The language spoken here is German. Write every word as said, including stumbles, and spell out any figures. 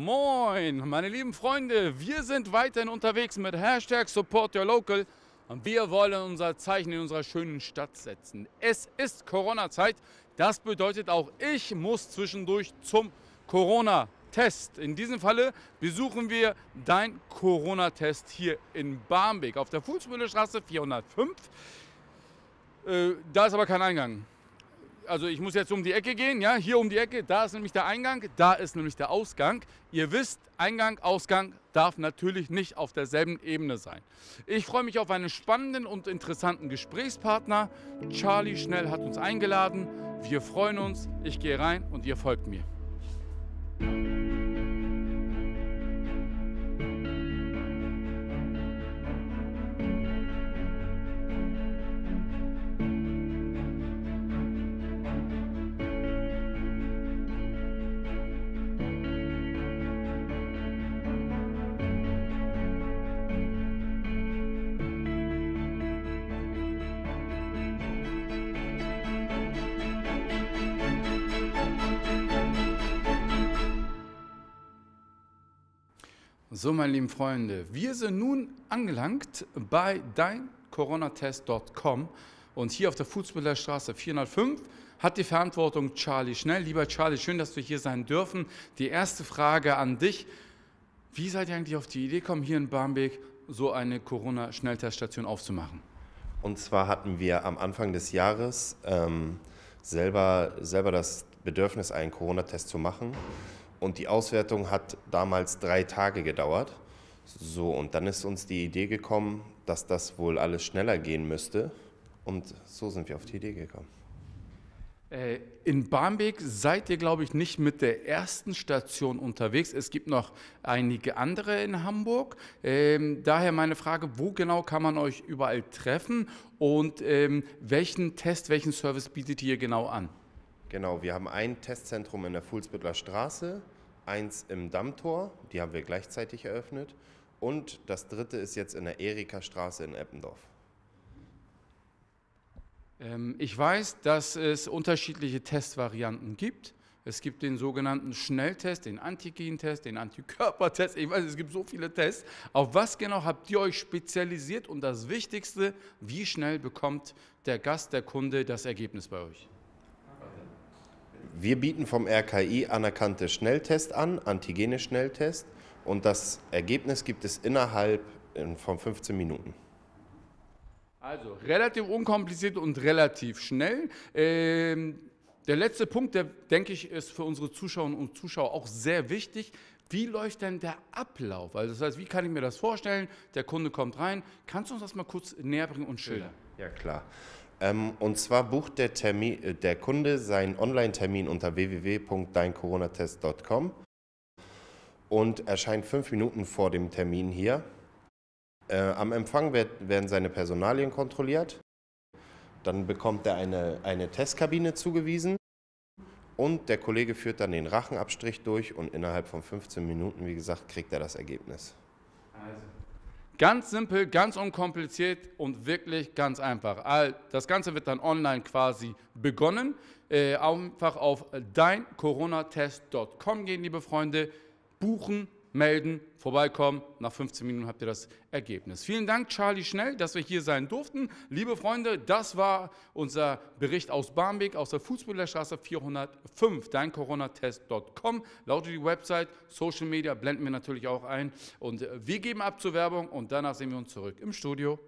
Moin, meine lieben Freunde, wir sind weiterhin unterwegs mit Hashtag Support Your Local und wir wollen unser Zeichen in unserer schönen Stadt setzen. Es ist Corona-Zeit, das bedeutet auch, ich muss zwischendurch zum Corona-Test. In diesem Falle besuchen wir dein Corona-Test hier in Barmbek auf der Fußmühle-Straße vierhundertfünf. Äh, da ist aber kein Eingang. Also ich muss jetzt um die Ecke gehen, ja, hier um die Ecke, da ist nämlich der Eingang, da ist nämlich der Ausgang. Ihr wisst, Eingang, Ausgang darf natürlich nicht auf derselben Ebene sein. Ich freue mich auf einen spannenden und interessanten Gesprächspartner. Charlie Schnell hat uns eingeladen, wir freuen uns, ich gehe rein und ihr folgt mir. So, meine lieben Freunde, wir sind nun angelangt bei dein Corona test punkt com und hier auf der Fuhlsbüttel Straße vierhundertfünf hat die Verantwortung Charlie Schnell. Lieber Charlie, schön, dass wir hier sein dürfen. Die erste Frage an dich. Wie seid ihr eigentlich auf die Idee gekommen, hier in Barmbek so eine Corona-Schnellteststation aufzumachen? Und zwar hatten wir am Anfang des Jahres ähm, selber, selber das Bedürfnis, einen Corona-Test zu machen. Und die Auswertung hat damals drei Tage gedauert. So, und dann ist uns die Idee gekommen, dass das wohl alles schneller gehen müsste. Und so sind wir auf die Idee gekommen. Äh, in Barmbek seid ihr, glaube ich, nicht mit der ersten Station unterwegs. Es gibt noch einige andere in Hamburg. Ähm, daher meine Frage, wo genau kann man euch überall treffen? Und ähm, welchen Test, welchen Service bietet ihr genau an? Genau, wir haben ein Testzentrum in der Fuhlsbüttel Straße, eins im Dammtor, die haben wir gleichzeitig eröffnet und das dritte ist jetzt in der Erika-Straße in Eppendorf. Ähm, ich weiß, dass es unterschiedliche Testvarianten gibt. Es gibt den sogenannten Schnelltest, den Antigen-Test, den Antikörpertest, ich weiß, es gibt so viele Tests. Auf was genau habt ihr euch spezialisiert und das Wichtigste, wie schnell bekommt der Gast, der Kunde das Ergebnis bei euch? Wir bieten vom R K I anerkannte Schnelltest an, Antigene-Schnelltest und das Ergebnis gibt es innerhalb von fünfzehn Minuten. Also relativ unkompliziert und relativ schnell. Ähm, der letzte Punkt, der denke ich, ist für unsere Zuschauerinnen und Zuschauer auch sehr wichtig. Wie läuft denn der Ablauf? Also das heißt, wie kann ich mir das vorstellen? Der Kunde kommt rein. Kannst du uns das mal kurz näher bringen und schildern? Ja, klar. Und zwar bucht der, Termin, der Kunde seinen Online-Termin unter w w w punkt dein corona test punkt com und erscheint fünf Minuten vor dem Termin hier. Am Empfang werden seine Personalien kontrolliert, dann bekommt er eine, eine Testkabine zugewiesen und der Kollege führt dann den Rachenabstrich durch und innerhalb von fünfzehn Minuten, wie gesagt, kriegt er das Ergebnis. Also. Ganz simpel, ganz unkompliziert und wirklich ganz einfach. Das Ganze wird dann online quasi begonnen. Äh, einfach auf dein corona test punkt com gehen, liebe Freunde. Buchen, melden, vorbeikommen. Nach fünfzehn Minuten habt ihr das Ergebnis. Vielen Dank, Charlie Schnell, dass wir hier sein durften. Liebe Freunde, das war unser Bericht aus Barmbek, aus der Fußmühle-Straße vierhundertfünf. dein corona test punkt com lautet die Website. Social Media blenden wir natürlich auch ein. Und wir geben ab zur Werbung und danach sehen wir uns zurück im Studio.